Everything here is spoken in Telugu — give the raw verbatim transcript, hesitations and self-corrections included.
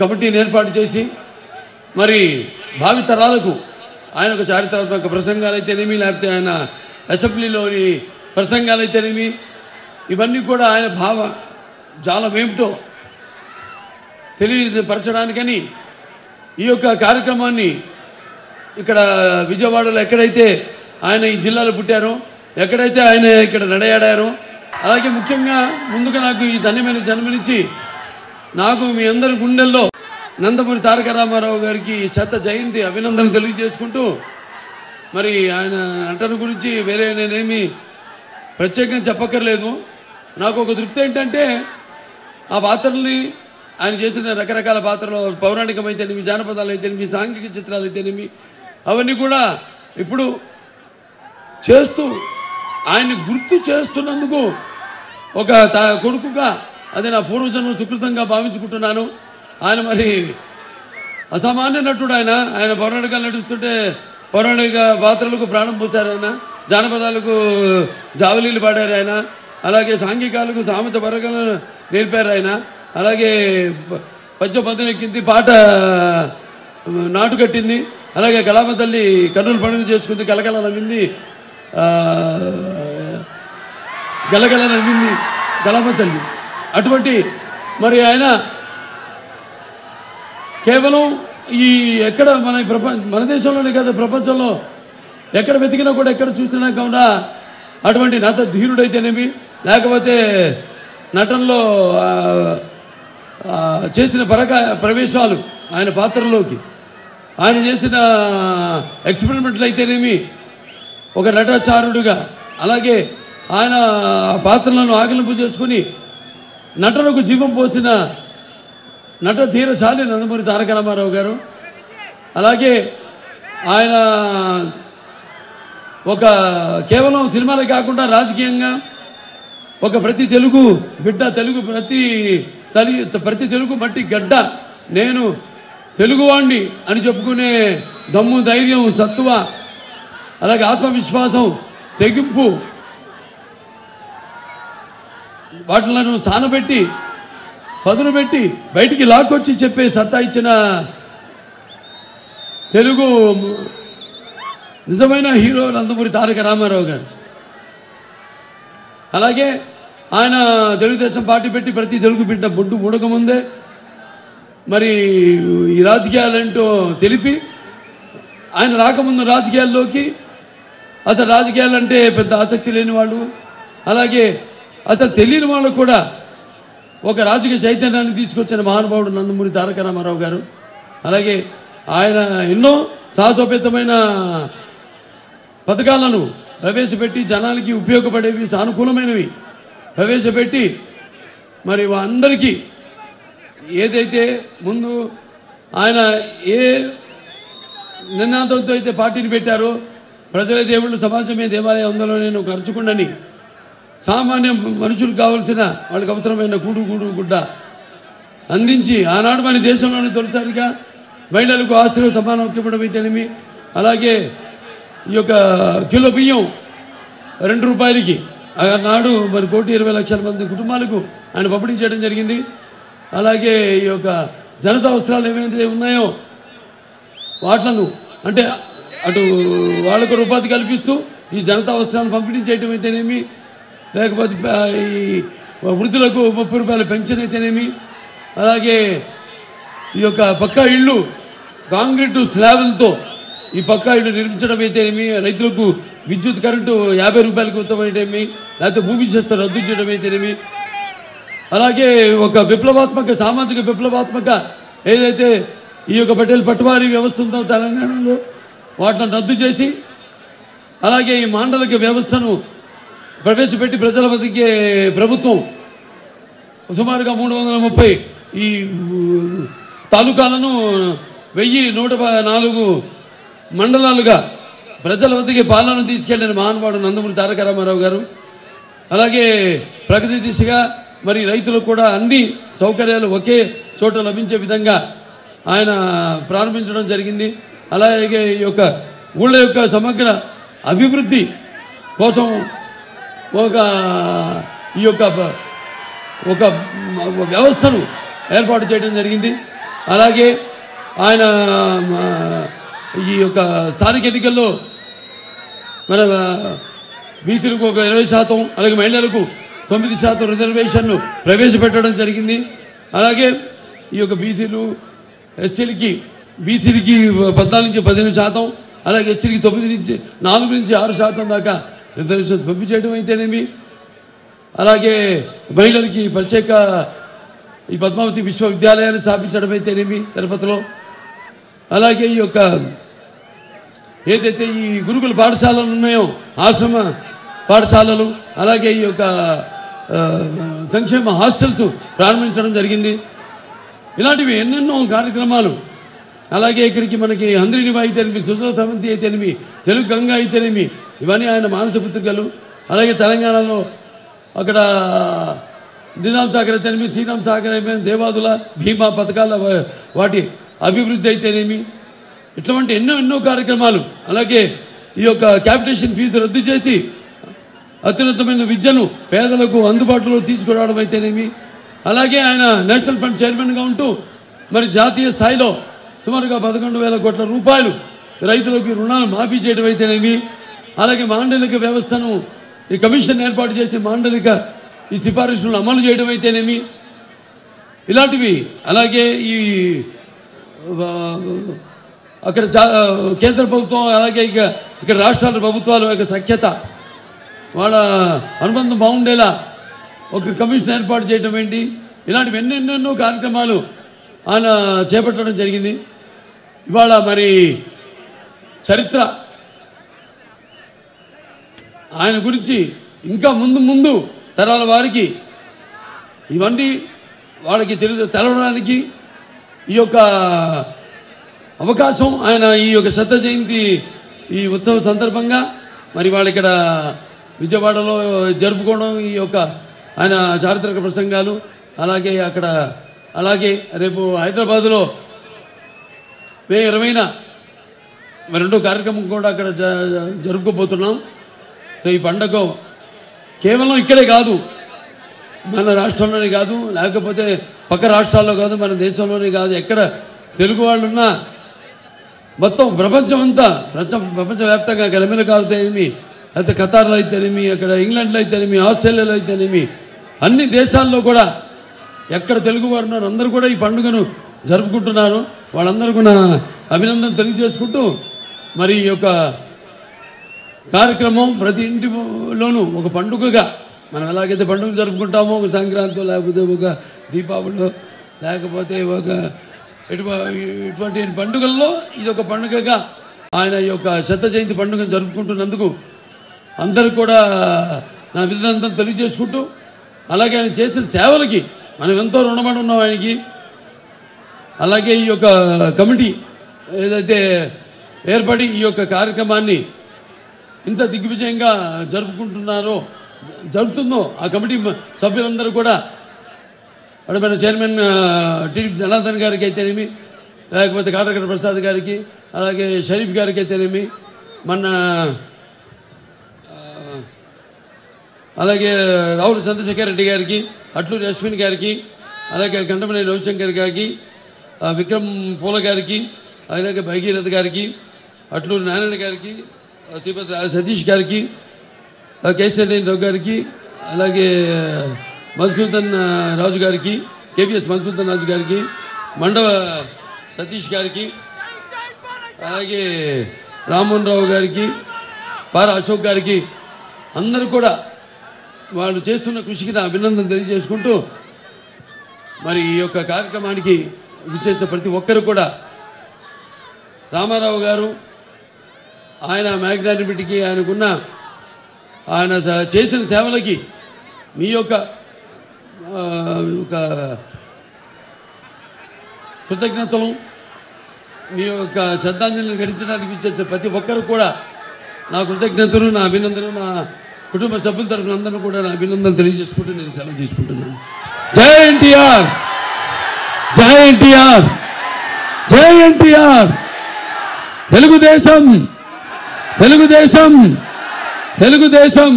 कमिटी एर्पट्टी मरी भावितरालकु आयन ఒక చారిత్రాత్మక ప్రసంగాలైతేనేమి లేకపోతే ఆయన అసెంబ్లీలోని ప్రసంగాలైతేనేమి ఇవన్నీ కూడా ఆయన భావ జాలమేంటో తెలియపరచడానికని ఈ యొక్క కార్యక్రమాన్ని ఇక్కడ విజయవాడలో ఎక్కడైతే ఆయన ఈ జిల్లాలో పుట్టారో ఎక్కడైతే ఆయన ఇక్కడ నడయాడారో అలాగే ముఖ్యంగా ముందుగా నాకు ఈ ధన్యమైన జన్మనిచ్చి నాకు మీ అందరి గుండెల్లో నందమూరి తారక రామారావు గారికి శత జయంతి అభినందనలు తెలియజేసుకుంటూ మరి ఆయన అంటను గురించి వేరే నేనేమి ప్రత్యేకంగా చెప్పకర్లేదు నాకు ఒక దృప్తి ఏంటంటే ఆ పాత్రల్ని ఆయన చేసిన రకరకాల పాత్రలు పౌరాణికమైతేనేమి జానపదాలైతేనేమి సాంఘిక చిత్రాలైతేనేమి అవన్నీ కూడా ఇప్పుడు చేస్తూ ఆయన గుర్తు చేస్తున్నందుకు ఒక కొడుకుగా అదే నా పూర్వజన్మ సుకృతంగా భావించుకుంటున్నాను ఆయన మరి అసామాన్య నటుడు ఆయన ఆయన పౌరాణికాలు నటిస్తుంటే పౌరాణిక పాత్రలకు ప్రాణం పోశారు ఆయన జానపదాలకు జావలీలు పాడారు ఆయన అలాగే సాంఘికాలకు సామత వర్గాలు నేర్పారు ఆయన అలాగే పద్య పద్యం ఎక్కింది పాట నాటు కట్టింది అలాగే కళామ తల్లి కన్నులు పండుగ చేసుకుంది కలకల నవ్వింది గలగల నవ్వింది కళామ తల్లి అటువంటి మరి ఆయన కేవలం ఈ ఎక్కడ మన ప్రపంచ మన దేశంలోనే కాదు ప్రపంచంలో ఎక్కడ వెతికినా కూడా ఎక్కడ చూసినా కూడా అటువంటి నట ధీరుడైతేనేమి లేకపోతే నటనలో చేసిన పరక ప్రవేశాలు ఆయన పాత్రలోకి ఆయన చేసిన ఎక్స్పెరిమెంట్లు అయితేనేమి ఒక నటాచారుడుగా అలాగే ఆయన పాత్రలను ఆకలింపు చేసుకుని నటనకు జీవం పోసిన నట ధీరశాలి నందమూరి తారక రామారావు గారు అలాగే ఆయన ఒక కేవలం సినిమాలే కాకుండా రాజకీయంగా ఒక ప్రతి తెలుగు బిడ్డ తెలుగు ప్రతి తల్లి ప్రతి తెలుగు మట్టి గడ్డ నేను తెలుగువాణ్ణి అని చెప్పుకునే దమ్ము ధైర్యం సత్తువ అలాగే ఆత్మవిశ్వాసం తెగింపు వాటిలను స్థానబెట్టి పదును పెట్టి బయటికి లాక్కొచ్చి చెప్పే సత్తా ఇచ్చిన తెలుగు నిజమైన హీరో నందమూరి తారక రామారావు గారు అలాగే ఆయన తెలుగుదేశం పార్టీ పెట్టి ప్రతి తెలుగు బిడ్డ బొడ్డు ముడకముందే మరి ఈ రాజకీయాలంటూ తెలిపి ఆయన రాకముందు రాజకీయాల్లోకి అసలు రాజకీయాలంటే పెద్ద ఆసక్తి లేని వాళ్ళు అలాగే అసలు తెలియని వాళ్ళు కూడా ఒక రాజకీయ చైతన్యాన్ని తీసుకొచ్చిన మహానుభావుడు నందమూరి తారక రామారావు గారు అలాగే ఆయన ఎన్నో సాహసోపేతమైన పథకాలను ప్రవేశపెట్టి జనానికి ఉపయోగపడేవి సానుకూలమైనవి ప్రవేశపెట్టి మరి అందరికీ ఏదైతే ముందు ఆయన ఏ నినాదంతో అయితే పార్టీని పెట్టారో ప్రజలే దేవుళ్ళు సమాజమే దేవాలయం అందులో నేను ఖర్చుకుండని సామాన్య మనుషులకు కావాల్సిన వాళ్ళకి అవసరమైన గూడు గూడు గుడ్డ అందించి ఆనాడు మన దేశంలోని తొలిసారిగా మహిళలకు ఆస్తులు సమానం ఇవ్వడం అయితేనేమి అలాగే ఈ యొక్క కిలో బియ్యం రెండు రూపాయలకి ఆనాడు మరి కోటి ఇరవై లక్షల మంది కుటుంబాలకు ఆయన పంపిణీ చేయడం జరిగింది అలాగే ఈ యొక్క జనతా అవసరాలు ఏమైతే ఉన్నాయో వాటిలను అంటే అటు వాళ్ళకు ఉపాధి కల్పిస్తూ ఈ జనతా అవసరాలను పంపిణీ చేయడం అయితేనేమి లేకపోతే ఈ వృద్ధులకు ముప్పై రూపాయల పెన్షన్ అయితేనేమి అలాగే ఈ యొక్క పక్కా ఇళ్ళు కాంక్రీటు స్లాబ్లతో ఈ పక్కా ఇళ్ళు నిర్మించడం అయితేనేమి రైతులకు విద్యుత్ కరెంటు యాభై రూపాయలకు ఉత్తమైతేమి లేకపోతే భూమి శాస్త్రం రద్దు చేయడం అయితేనేమి అలాగే ఒక విప్లవాత్మక సామాజిక విప్లవాత్మక ఏదైతే ఈ యొక్క పటేల్ పట్వారీ వ్యవస్థ ఉందో తెలంగాణలో వాటిని రద్దు చేసి అలాగే ఈ మాండలిక వ్యవస్థను ప్రవేశపెట్టి ప్రజల బతికే ప్రభుత్వం సుమారుగా మూడు వందల ముప్పై ఈ తాలూకాలను వెయ్యి నూట నాలుగు మండలాలుగా ప్రజల బతికే పాలనను తీసుకెళ్లిన మహానుభావుడు నందమూరి తారక రామారావు గారు అలాగే ప్రగతి దిశగా మరి రైతులకు కూడా అన్ని సౌకర్యాలు ఒకే చోట లభించే విధంగా ఆయన ప్రారంభించడం జరిగింది అలాగే ఈ యొక్క ఊళ్ళ యొక్క సమగ్ర అభివృద్ధి కోసం ఒక ఈ యొక్క ఒక వ్యవస్థను ఏర్పాటు చేయడం జరిగింది। అలాగే ఆయన ఈ యొక్క స్థానిక ఎన్నికల్లో మన వీతులకు ఒక ఇరవై శాతం అలాగే మహిళలకు తొమ్మిది శాతం రిజర్వేషన్ ప్రవేశపెట్టడం జరిగింది। అలాగే ఈ యొక్క బీసీలు ఎస్టీలకి బీసీలకి పద్నాలుగు నుంచి పదిహేను శాతం అలాగే ఎస్టీలకి తొమ్మిది నుంచి నాలుగు నుంచి ఆరు శాతం దాకా రిజర్వేషన్ పంపించడం అయితేనేమి, అలాగే మహిళలకి ప్రత్యేక ఈ పద్మావతి విశ్వవిద్యాలయాన్ని స్థాపించడం అయితేనేమి తిరుపతిలో, అలాగే ఈ యొక్క ఏదైతే ఈ గురుకుల పాఠశాలలు ఉన్నాయో ఆశ్రమ పాఠశాలలు అలాగే ఈ యొక్క సంక్షేమ హాస్టల్స్ ప్రారంభించడం జరిగింది। ఇలాంటివి ఎన్నెన్నో కార్యక్రమాలు అలాగే ఇక్కడికి మనకి హంద్రీనివా అయితేనేమి సుజల సమితి అయితేనేమి తెలుగు గంగ అయితేనేమి ఇవన్నీ ఆయన మానస పత్రికలు, అలాగే తెలంగాణలో అక్కడ నిజాం సాగర్ అయితేనేమి శ్రీరామ్ సాగర్ అయితేనేమి దేవాదుల భీమా పథకాల వాటి అభివృద్ధి అయితేనేమి ఇటువంటి ఎన్నో ఎన్నో కార్యక్రమాలు, అలాగే ఈ యొక్క క్యాపిటేషన్ ఫీజు రద్దు చేసి అత్యున్నతమైన విద్యను పేదలకు అందుబాటులో తీసుకురావడం అయితేనేమి, అలాగే ఆయన నేషనల్ ఫండ్ చైర్మన్గా ఉంటూ మరి జాతీయ స్థాయిలో సుమారుగా పదకొండు వేల కోట్ల రూపాయలు రైతులకు రుణాలు మాఫీ చేయడం అయితేనేమి, అలాగే మాండలిక వ్యవస్థను ఈ కమిషన్ ఏర్పాటు చేసి మాండలిక ఈ సిఫారసులను అమలు చేయడం అయితేనేమి ఇలాంటివి, అలాగే ఈ అక్కడ కేంద్ర ప్రభుత్వం అలాగే ఇక ఇక్కడ రాష్ట్రాల ప్రభుత్వాల యొక్క సఖ్యత వాళ్ళ అనుబంధం బాగుండేలా ఒక కమిషన్ ఏర్పాటు చేయడం ఏంటి ఇలాంటివి ఎన్నెన్నెన్నో కార్యక్రమాలు ఆయన చేపట్టడం జరిగింది। ఇవాళ మరి చరిత్ర ఆయన గురించి ఇంకా ముందు ముందు తరాల వారికి ఇవన్నీ వాళ్ళకి తెలుసు తెలవడానికి ఈ యొక్క అవకాశం ఆయన ఈ యొక్క శత జయంతి ఈ ఉత్సవం సందర్భంగా మరి వాళ్ళు ఇక్కడ విజయవాడలో జరుపుకోవడం ఈ యొక్క ఆయన చారిత్రక ప్రసంగాలు, అలాగే అక్కడ అలాగే రేపు హైదరాబాదులో మే ఇరవైన రెండో కార్యక్రమం కూడా అక్కడ జ జరుపుకోబోతున్నాం। సో ఈ పండుగ కేవలం ఇక్కడే కాదు, మన రాష్ట్రంలోనే కాదు, లేకపోతే పక్క రాష్ట్రాల్లో కాదు, మన దేశంలోనే కాదు, ఎక్కడ తెలుగు వాళ్ళు ఉన్నా మొత్తం ప్రపంచం అంతా ప్రపంచ ప్రపంచవ్యాప్తంగా గలమెలు కాలుతాయేమి, లేకపోతే ఖతార్లో అయితేనేమి, అక్కడ ఇంగ్లాండ్లో అయితేనేమి, ఆస్ట్రేలియాలో అయితేనేమి, అన్ని దేశాల్లో కూడా ఎక్కడ తెలుగు వారు ఉన్నారు అందరూ కూడా ఈ పండుగను జరుపుకుంటున్నారు। వాళ్ళందరూ కూడా అభినందన తెలియజేసుకుంటూ మరి ఈ యొక్క కార్యక్రమం ప్రతి ఇంటిలోనూ ఒక పండుగగా మనం ఎలాగైతే పండుగ జరుపుకుంటామో ఒక సంక్రాంతి లేకపోతే ఒక దీపావళి లేకపోతే ఒక ఇటువంటి పండుగల్లో ఇది ఒక పండుగగా ఆయన ఈ యొక్క శత జయంతి పండుగను జరుపుకుంటున్నందుకు అందరూ కూడా నా అభినందన తెలియజేసుకుంటూ, అలాగే ఆయన చేసిన సేవలకి మనం ఎంతో రుణపడి ఉన్నాం ఆయనకి, అలాగే ఈ యొక్క కమిటీ ఏదైతే ఏర్పడి ఈ యొక్క కార్యక్రమాన్ని ఇంత దిగ్విజయంగా జరుపుకుంటున్నారో జరుగుతుందో ఆ కమిటీ సభ్యులందరూ కూడా అంటే మన చైర్మన్ టీడీపీ జనార్దన్ గారికి అయితేనేమి, లేకపోతే కాటకర ప్రసాద్ గారికి, అలాగే షరీఫ్ గారికి అయితేనేమి, మన అలాగే రావుల చంద్రశేఖర్ రెడ్డి గారికి, అట్లూరి అశ్విన్ గారికి, అలాగే కంటమనేని రవిశంకర్ గారికి, విక్రమ్ పూల గారికి, అలాగే భగీరథ గారికి, అట్లూరి నారాయణ గారికి, శ్రీపతి సతీష్ గారికి, కేశవనేని రావు గారికి, అలాగే మధుసూదన్ రాజు గారికి, కేవీఎస్ మధుసూదన్ రాజు గారికి, మండవ సతీష్ గారికి, అలాగే రామ్మోహన్ రావు గారికి, పార అశోక్ గారికి అందరూ కూడా వాళ్ళు చేస్తున్న కృషికి నా అభినందన తెలియజేసుకుంటూ మరి ఈ యొక్క కార్యక్రమానికి విచ్చేసిన ప్రతి ఒక్కరు కూడా రామారావు గారు ఆయన మ్యాగ్నానిమిటీకి ఆయనకున్న ఆయన చేసిన సేవలకి మీ యొక్క కృతజ్ఞతలు మీ యొక్క శ్రద్ధాంజలిని ఘటించడానికి విచ్చేసిన ప్రతి ఒక్కరు కూడా నా కృతజ్ఞతలు నా అభినందనలు నా కుటుంబ సభ్యుల తరఫున అందరూ కూడా నా అభినందనలు తెలియజేసుకుంటూ నేను సెలవు తీసుకుంటున్నాను। జై ఎన్టీఆర్, జై ఎన్టీఆర్, జై ఎన్టీఆర్, తెలుగుదేశం, తెలుగుదేశం, తెలుగుదేశం।